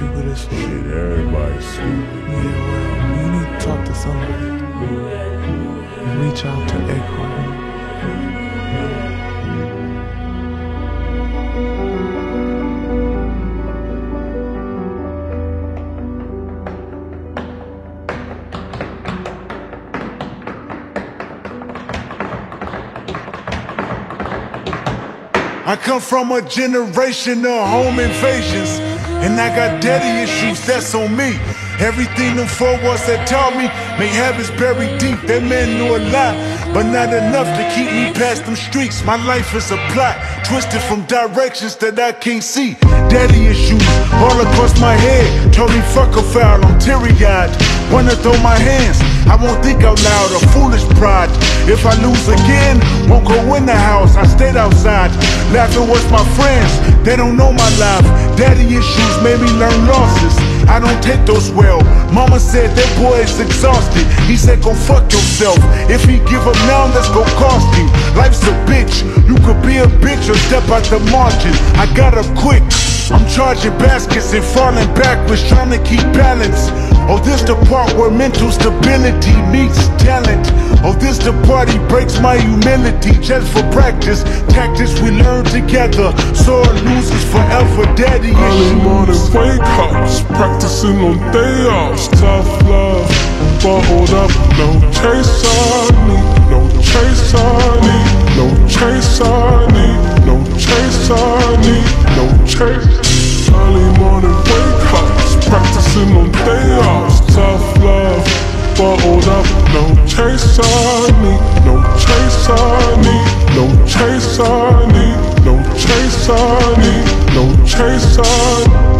stupidest shit. Everybody's stupid. Yeah, well, you need to talk to somebody. Reach out to Acorn. I come from a generation of home invasions, and I got daddy issues, that's on me. Everything them 4 words that taught me, may habits buried deep. That man knew a lot, but not enough to keep me past them streets. My life is a plot, twisted from directions that I can't see. Daddy issues all across my head, totally fuck a foul, I'm teary-eyed. Wanna throw my hands, I won't think out loud, a foolish pride. If I lose again, won't go in the house, I stayed outside. Laughing with my friends, they don't know my life. Daddy issues made me learn losses, I don't take those well. Mama said that boy is exhausted, he said go fuck yourself. If he give up now, that's gonna cost him. Life's a bitch, you could be a bitch or step out the margin. I got up quick, I'm charging baskets and falling backwards, trying to keep balance. Oh, this the part where mental stability meets talent. Oh, this the part he breaks my humility just for practice. Tactics we learn together, so it loses forever. Daddy early morning wake-ups, practicing on day-offs. Tough love, bottled up. No chase on me, no chase on me, no chase on me, no chase on me, no chase. Early morning wake-ups, practicing on day-offs. Tough love, bottled up. No chase on me, no chase on me, no chase on me, no chase on me, no chase on me.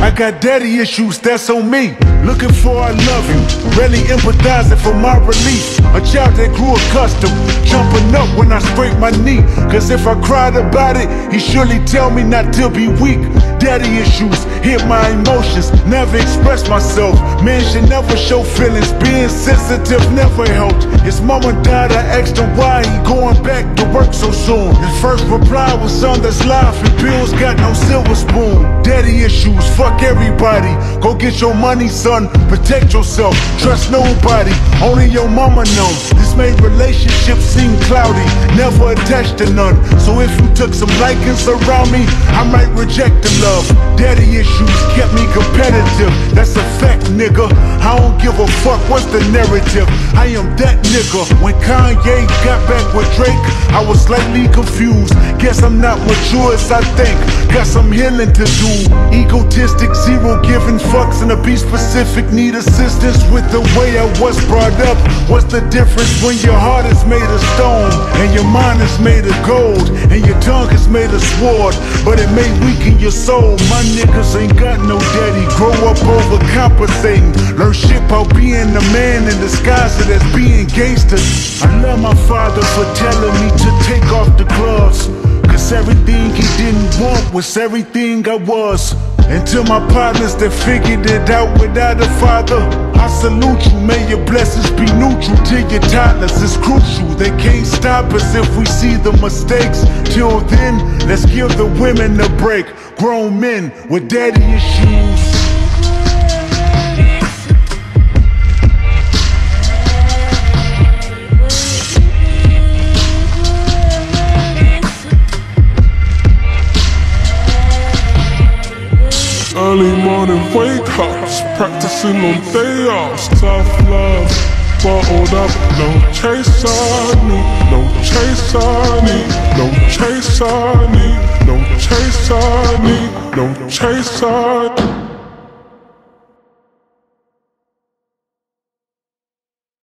I got daddy issues, that's on me. Looking for I love you, rarely empathizing for my relief. A child that grew accustomed, jumping up when I sprained my knee. Cause if I cried about it, he surely tell me not to be weak. Daddy issues hit my emotions, never express myself. Men should never show feelings, being sensitive never helped. His mama died, I asked him why he going back to work so soon. His first reply was son, that's life, and bills got no silver spoon. Daddy issues, fuck everybody, go get your money son, protect yourself, trust nobody, only your mama knows. This made relationships seem cloudy, never attached to none. So if you took some likings around me, I might reject the love. Daddy issues kept me competitive, that's a fact nigga. I don't give a fuck what's the narrative, I am that nigga. When Kanye got back with Drake, I was slightly confused, guess I'm not mature as I think. Got some healing to do, egotistic, zero giving fucks, and to be specific, need assistance with the way I was brought up. What's the difference when your heart is made of stone, and your mind is made of gold, and your tongue is made of sword, but it may weaken your soul? My niggas ain't got no daddy, grow up overcompensating, learn shit about being a man in disguise as being gangster. I love my father for telling me to take off the gloves, cause everything he didn't want was everything I was. And to my partners that figured it out without a father, I salute you, may your blessings be neutral till your toddlers. It's crucial, they can't stop us if we see the mistakes. Till then, let's give the women a break. Grown men with daddy issues. Early morning wake-ups, practicing on day-offs. Tough love, bottled up. No chase on me, no chase on me, no chase on me, no chase on me, no chase on me.